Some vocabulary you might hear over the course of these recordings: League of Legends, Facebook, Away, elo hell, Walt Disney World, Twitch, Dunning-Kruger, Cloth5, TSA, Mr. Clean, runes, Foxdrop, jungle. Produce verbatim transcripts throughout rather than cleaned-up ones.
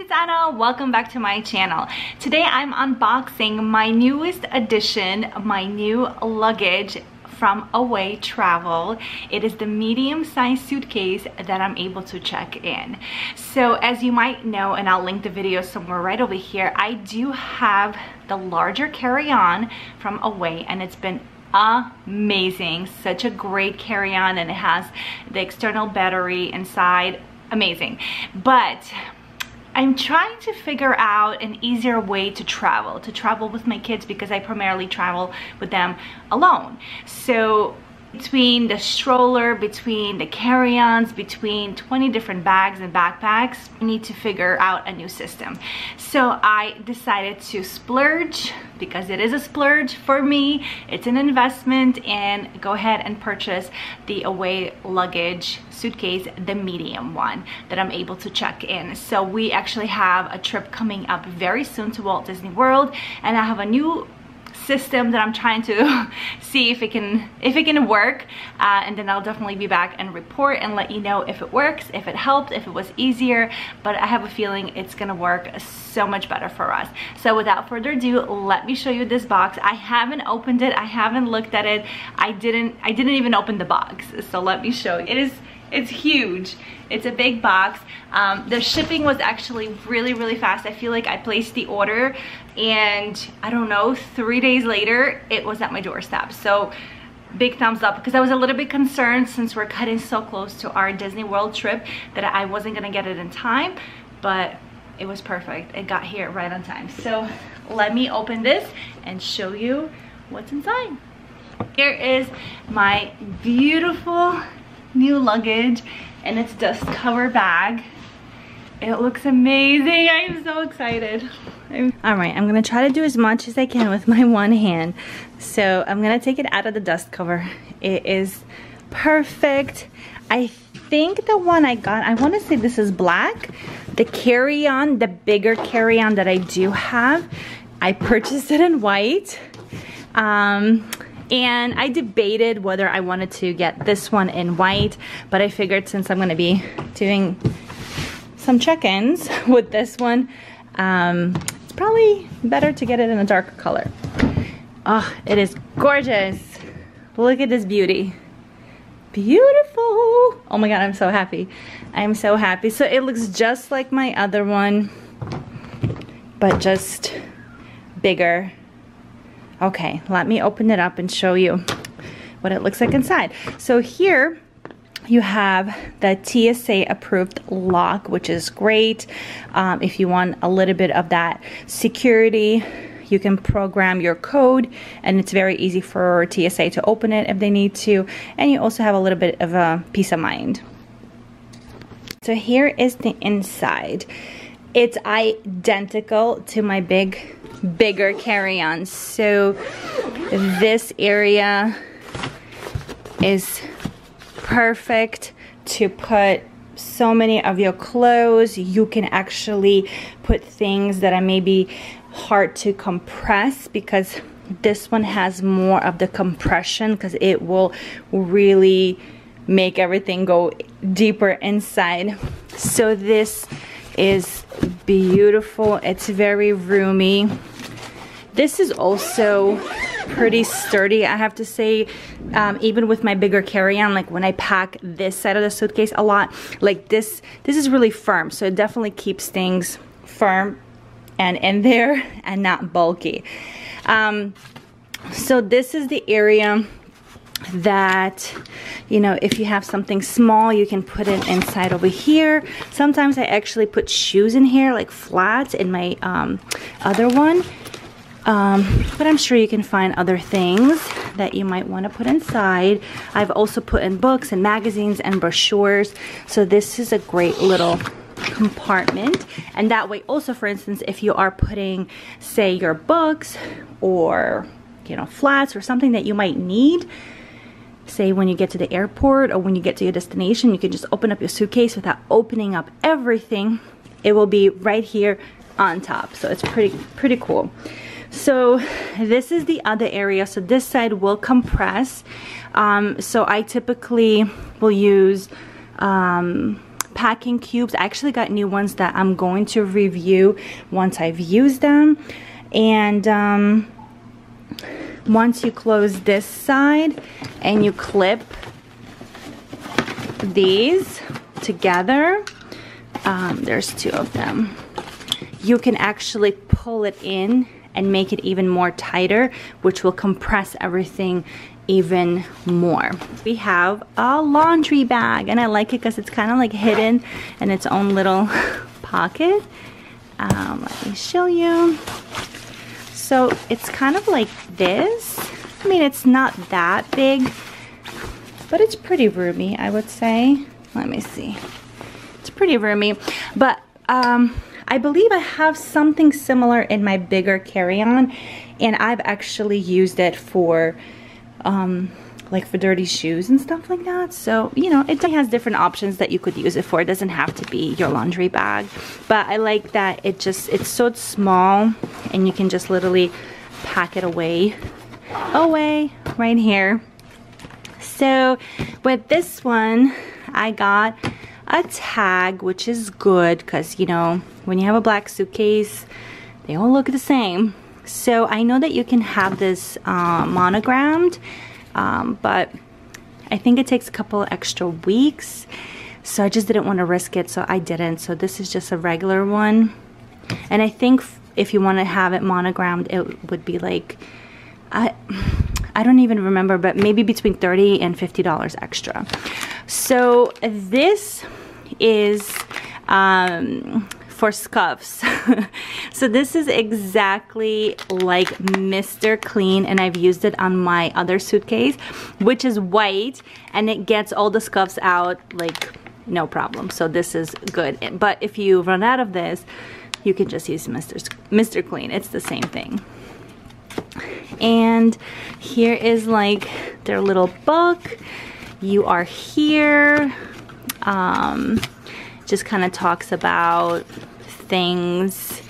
it's Anna. Welcome back to my channel. Today I'm unboxing my newest addition, my new luggage from Away Travel. It is the medium-sized suitcase that I'm able to check in. So as you might know, and I'll link the video somewhere right over here, I do have the larger carry-on from Away, and it's been amazing. Such a great carry-on, and it has the external battery inside. Amazing. But I'm trying to figure out an easier way to travel, to travel with my kids, because I primarily travel with them alone. So between the stroller, between the carry-ons, between twenty different bags and backpacks, I need to figure out a new system. So I decided to splurge, because it is a splurge for me, it's an investment, and go ahead and purchase the Away luggage suitcase, the medium one that I'm able to check in. So we actually have a trip coming up very soon to Walt Disney World, and I have a new system that I'm trying to see if it can if it can work, uh, and then I'll definitely be back and report and let you know if it works, if it helped, if it was easier. But I have a feeling it's gonna work so much better for us. So without further ado, let me show you this box. I haven't opened it, I haven't looked at it, I didn't I didn't even open the box, so let me show you. It is It's huge. It's a big box. Um, the shipping was actually really, really fast. I feel like I placed the order and I don't know, three days later, it was at my doorstep. So big thumbs up, because I was a little bit concerned since we're cutting so close to our Disney World trip that I wasn't gonna get it in time, but it was perfect. It got here right on time. So let me open this and show you what's inside. Here is my beautiful new luggage, and it's dust cover bag. It looks amazing. I'm so excited. I'm all right, I'm gonna try to do as much as I can with my one hand. So I'm gonna take it out of the dust cover. It is perfect. I think the one I got, I want to say this is black. The carry-on, the bigger carry-on that I do have, I purchased it in white. um And I debated whether I wanted to get this one in white, but I figured since I'm gonna be doing some check-ins with this one, um, it's probably better to get it in a darker color. Oh, it is gorgeous. Look at this beauty. Beautiful. Oh my God, I'm so happy. I'm so happy. So it looks just like my other one, but just bigger. Okay, let me open it up and show you what it looks like inside. So here you have the T S A approved lock, which is great. Um, if you want a little bit of that security, you can program your code, and it's very easy for T S A to open it if they need to. And you also have a little bit of a peace of mind. So here is the inside. It's identical to my big bigger carry-on. So this area is perfect to put so many of your clothes. You can actually put things that are maybe hard to compress, because this one has more of the compression, because it will really make everything go deeper inside. So this is beautiful. It's very roomy. This is also pretty sturdy, I have to say. Um, even with my bigger carry-on, like when I pack this side of the suitcase a lot, like this this is really firm, so it definitely keeps things firm and in there and not bulky. Um, so this is the area that, you know, if you have something small, you can put it inside over here. Sometimes I actually put shoes in here, like flats, in my um, other one, um, but I'm sure you can find other things that you might want to put inside. I've also put in books and magazines and brochures, so this is a great little compartment. And that way also, for instance, if you are putting, say, your books or, you know, flats or something that you might need, say when you get to the airport or when you get to your destination, you can just open up your suitcase without opening up everything. It will be right here on top, so it's pretty pretty cool. So this is the other area. So this side will compress. Um, so I typically will use um, packing cubes. I actually got new ones that I'm going to review once I've used them. And um, once you close this side and you clip these together, um, there's two of them, you can actually pull it in and make it even more tighter, which will compress everything even more. We have a laundry bag, and I like it because it's kind of like hidden in its own little pocket. Um, let me show you. So it's kind of like this. I mean, it's not that big, but it's pretty roomy, I would say. Let me see. It's pretty roomy, but um, I believe I have something similar in my bigger carry-on, and I've actually used it for um, like for dirty shoes and stuff like that. So, you know, it has different options that you could use it for. It doesn't have to be your laundry bag, but I like that it just, it's so small and you can just literally pack it away, away right here. So with this one, I got a tag, which is good because, you know, when you have a black suitcase, they all look the same. So I know that you can have this uh, monogrammed, um, but I think it takes a couple extra weeks. So I just didn't want to risk it, so I didn't. So this is just a regular one. And I think if you want to have it monogrammed, it would be like, I, I don't even remember, but maybe between thirty and fifty dollars extra. So this is um, for scuffs. So this is exactly like Mister Clean, and I've used it on my other suitcase, which is white, and it gets all the scuffs out like no problem. So this is good. But if you run out of this, you can just use Mister Mister Clean. It's the same thing. And here is like their little book. You are here. Um, just kind of talks about things,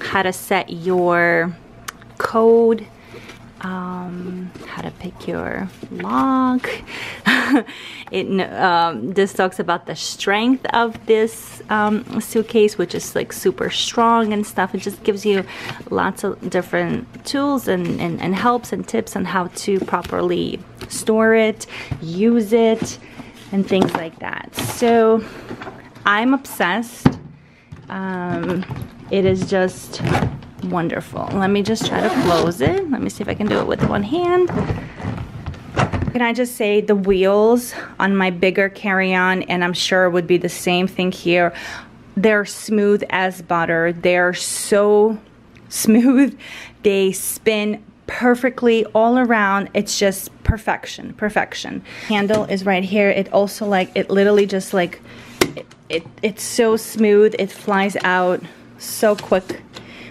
how to set your code, um, how to pick your lock. It um, this talks about the strength of this um, suitcase, which is like super strong and stuff. It just gives you lots of different tools and, and, and helps and tips on how to properly store it, use it, and things like that. So I'm obsessed. Um, it is just wonderful. Let me just try to close it. Let me see if I can do it with one hand. Can I just say the wheels on my bigger carry-on, and I'm sure it would be the same thing here, they're smooth as butter. They're so smooth. They spin perfectly all around. It's just perfection, perfection. Handle is right here. It also like, it literally just like, it, it it's so smooth. It flies out so quick,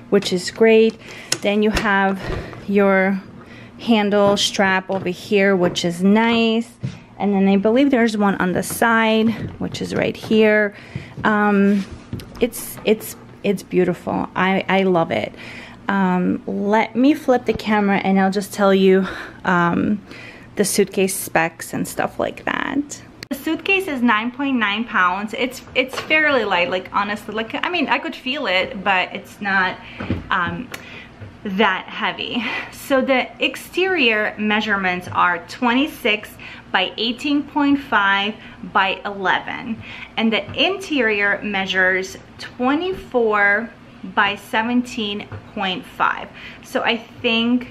which is great. Then you have your handle strap over here, which is nice, and then I believe there's one on the side, which is right here. um, it's it's it's beautiful. I, I love it. Um, let me flip the camera and I'll just tell you um, the suitcase specs and stuff like that. The suitcase is nine point nine pounds. It's it's fairly light, like honestly, like I mean I could feel it, but it's not um, that heavy. So the exterior measurements are twenty-six by eighteen point five by eleven, and the interior measures twenty-four by seventeen point five. So I think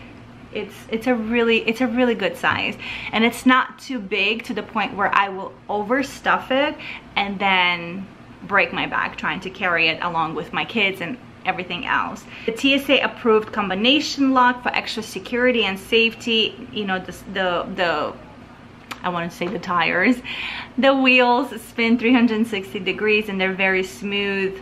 it's it's a really it's a really good size, and it's not too big to the point where I will overstuff it and then break my back trying to carry it along with my kids and everything else. The T S A approved combination lock for extra security and safety. You know, the, the, the I want to say the tires. The wheels spin three hundred sixty degrees and they're very smooth.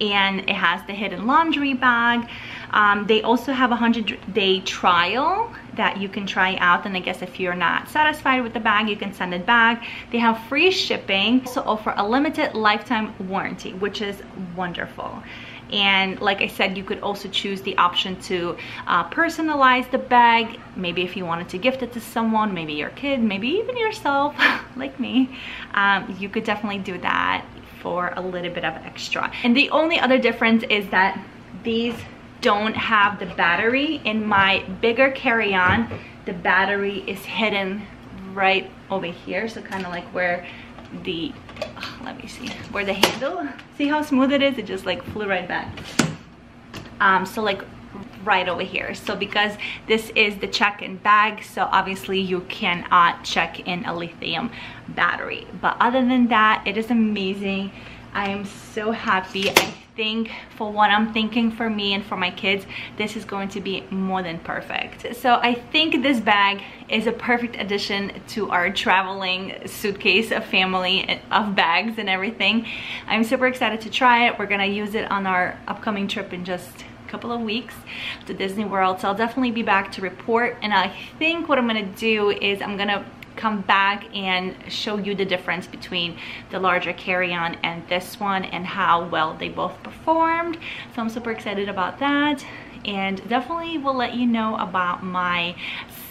And it has the hidden laundry bag. Um, they also have a hundred day trial that you can try out, and I guess if you're not satisfied with the bag, you can send it back. They have free shipping, also offer a limited lifetime warranty, which is wonderful. And like I said, you could also choose the option to uh, personalize the bag. Maybe if you wanted to gift it to someone, maybe your kid, maybe even yourself, like me, um, you could definitely do that for a little bit of extra. And the only other difference is that these don't have the battery. In my bigger carry-on, the battery is hidden right over here, so kind of like where the oh, let me see where the handle, see how smooth it is, it just like flew right back, um so like right over here. So because this is the check-in bag, so obviously you cannot check in a lithium battery, but other than that, it is amazing. I am so happy. I think for what I'm thinking for me and for my kids, this is going to be more than perfect. So I think this bag is a perfect addition to our traveling suitcase, a family of bags and everything. I'm super excited to try it. We're gonna use it on our upcoming trip in just a couple of weeks to Disney World, so I'll definitely be back to report. And I think what I'm gonna do is I'm gonna come back and show you the difference between the larger carry-on and this one and how well they both performed. So I'm super excited about that, and definitely will let you know about my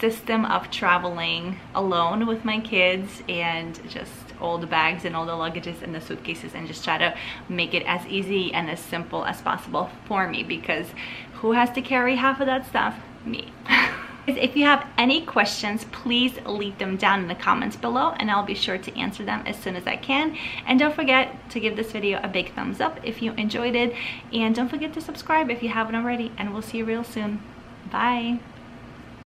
system of traveling alone with my kids and just all the bags and all the luggages and the suitcases, and just try to make it as easy and as simple as possible for me, because who has to carry half of that stuff? Me. If you have any questions, please leave them down in the comments below, and I'll be sure to answer them as soon as I can. And don't forget to give this video a big thumbs up if you enjoyed it, and don't forget to subscribe if you haven't already, and we'll see you real soon. Bye.